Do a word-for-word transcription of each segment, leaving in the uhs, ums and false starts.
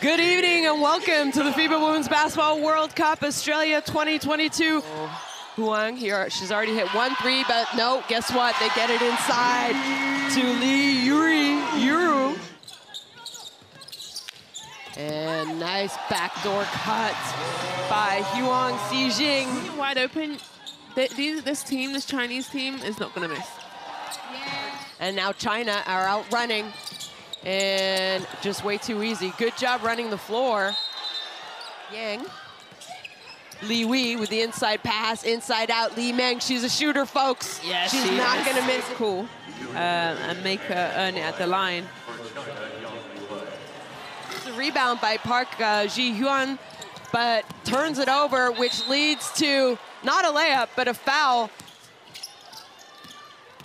Good evening and welcome to the FIBA Women's Basketball World Cup Australia twenty twenty-two. Oh. Huang here, she's already hit one three, but no, guess what? They get it inside to Li Yueru. And nice backdoor cut by Huang Xijing. Wide open. This team, this Chinese team, is not going to miss. Yeah. And now China are out running. And just way too easy. Good job running the floor. Yang. Li Wei with the inside pass, inside out. Li Meng, she's a shooter, folks. Yes, she's she not going to miss. Cool. Uh, and make her earn it at the line. It's a rebound by Park uh, Ji huan, but turns it over, which leads to not a layup, but a foul.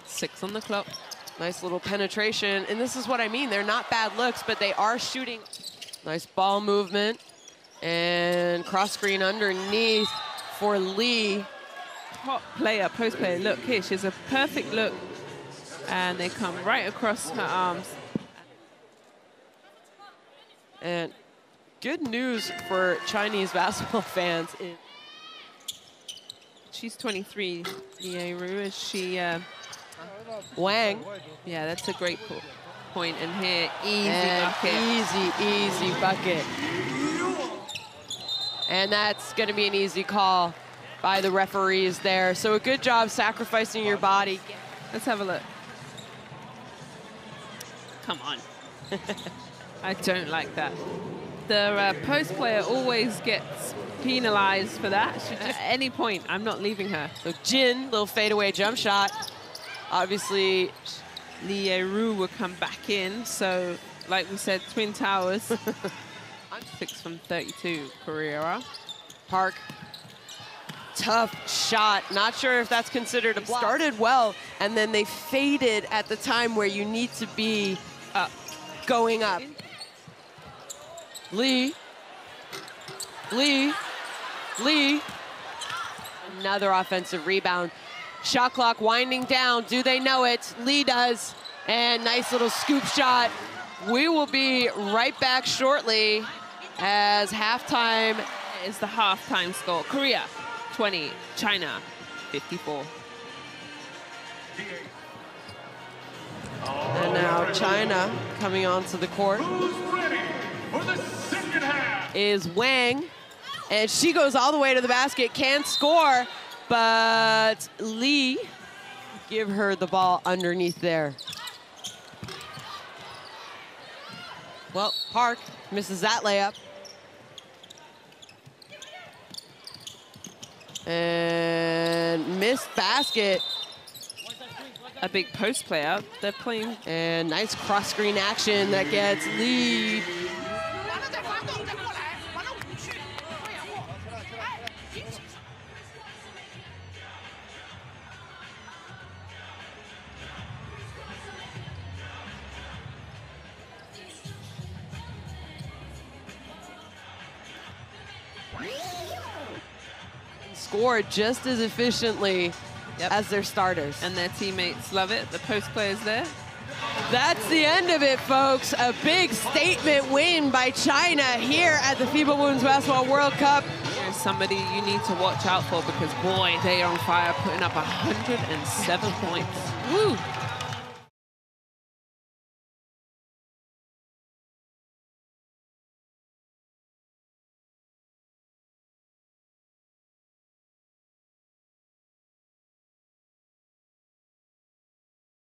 Six on the clock. Nice little penetration. And this is what I mean. They're not bad looks, but they are shooting. Nice ball movement. And cross screen underneath for Li. Top player, post player. Look here, she has a perfect look. And they come right across her arms. And good news for Chinese basketball fans. She's twenty-three, Li Yueru. Is she uh, Wang? Yeah, that's a great point. And here, easy and bucket. Easy, easy bucket. And that's going to be an easy call by the referees there. So a good job sacrificing your body. Let's have a look. Come on. I don't like that. The uh, post player always gets penalized for that. She just, at any point, I'm not leaving her. So Jin, little fadeaway jump shot. Obviously, Li Yueru will come back in. So, like we said, twin towers. Six from thirty-two, Carrera. Park, tough shot. Not sure if that's considered a block. Started well, and then they faded at the time where you need to be up, going up. Li, Li, Li. Another offensive rebound. Shot clock winding down. Do they know it? Li does. And nice little scoop shot. We will be right back shortly. As halftime is the halftime score. Korea, twenty. China, fifty-four. And now China coming onto the court. Who's ready for the second half? Is Wang. And she goes all the way to the basket, can't score. But Li, give her the ball underneath there. Well, Park misses that layup. And missed basket. A big post play out. They're playing. And nice cross screen action that gets Li. Score just as efficiently yep. as their starters. And their teammates love it. The post players there. That's the end of it, folks. A big statement win by China here at the FIBA Women's Basketball World Cup. Here's somebody you need to watch out for because, boy, they are on fire, putting up one hundred seven points. Woo!